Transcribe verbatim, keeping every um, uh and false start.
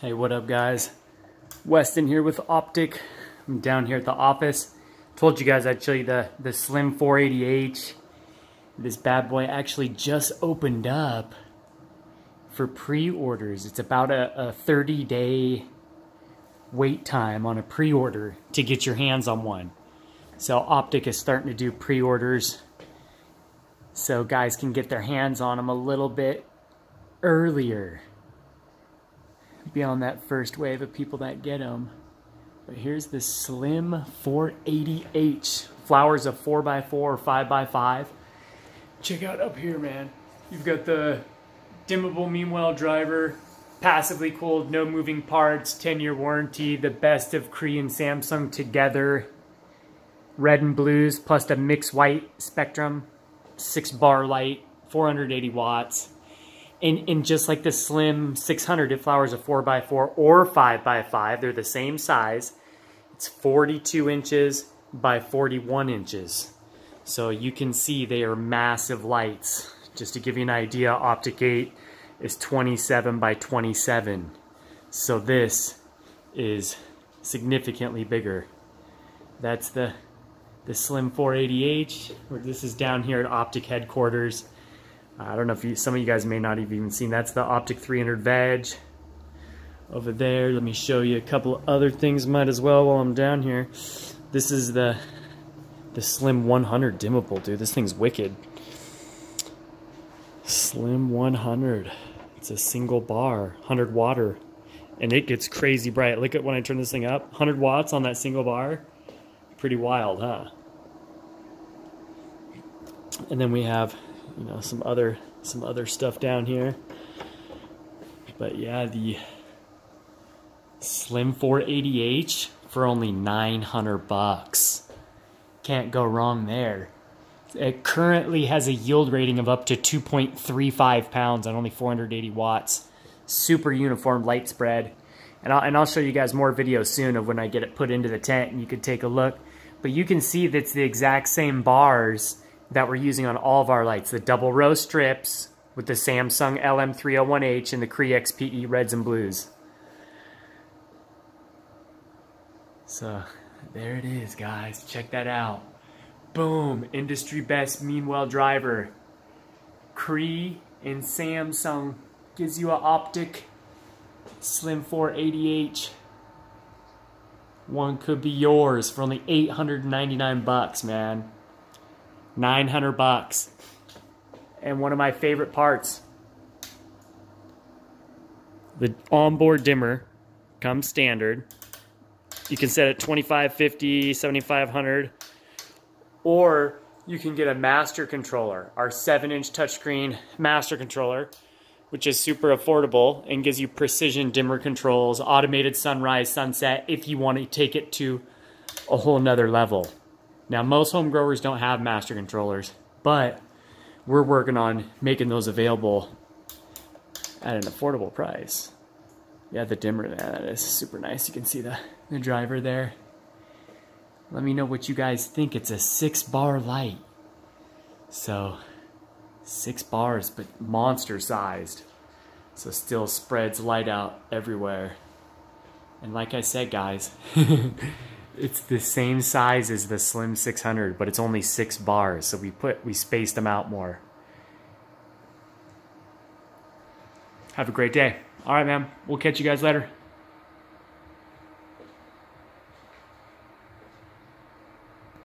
Hey, what up guys? Weston here with Optic. I'm down here at the office. Told you guys I'd show you the, the Slim four eighty H. This bad boy actually just opened up for pre-orders. It's about a thirty day wait time on a pre-order to get your hands on one. So Optic is starting to do pre-orders so guys can get their hands on them a little bit earlier. Beyond that first wave of people that get them. But here's the Slim four eighty H. Flowers of four by four or five by five. Check out up here, man. You've got the dimmable Meanwell driver, passively cooled, no moving parts, ten year warranty, the best of Cree and Samsung together, red and blues, plus a mixed white spectrum, six bar light, four hundred eighty watts. And, and just like the Slim six hundred, it flowers a four by four or five by five. They're the same size. It's forty-two inches by forty-one inches. So you can see they are massive lights. Just to give you an idea, Optic eight is twenty-seven by twenty-seven. So this is significantly bigger. That's the, the Slim four eighty H. This is down here at Optic headquarters. I don't know if you, some of you guys may not have even seen. That's the Optic three hundred veg over there. Let me show you a couple of other things. Might as well while I'm down here. This is the the Slim one hundred dimmable, dude. This thing's wicked. Slim one hundred. It's a single bar, one hundred watt, and it gets crazy bright. Look at when I turn this thing up. one hundred watts on that single bar. Pretty wild, huh? And then we have, you know, some other some other stuff down here, but yeah, the Slim four eighty H for only nine hundred bucks. Can't go wrong there. It currently has a yield rating of up to two point three five pounds on only four hundred eighty watts. Super uniform light spread, and I'll, and I'll show you guys more videos soon of when I get it put into the tent and you could take a look. But you can see that's the exact same bars that we're using on all of our lights. The double row strips with the Samsung L M three oh one H and the Cree X P E reds and blues. So there it is, guys. Check that out. Boom, industry best Meanwell driver. Cree and Samsung gives you an Optic Slim four eighty H. One could be yours for only eight hundred ninety-nine bucks, man. nine hundred bucks. And one of my favorite parts, the onboard dimmer comes standard. You can set it twenty-five, fifty, seventy-five hundred, or you can get a master controller, our seven inch touchscreen master controller, which is super affordable and gives you precision dimmer controls, automated sunrise, sunset, if you want to take it to a whole nother level. Now, most home growers don't have master controllers, but we're working on making those available at an affordable price. Yeah, the dimmer, that is super nice. You can see the, the driver there. Let me know what you guys think. It's a six bar light. So six bars, but monster sized. So still spreads light out everywhere. And like I said, guys, it's the same size as the Slim six hundred, but it's only six bars, so we put we spaced them out more. Have a great day. All right, man. We'll catch you guys later.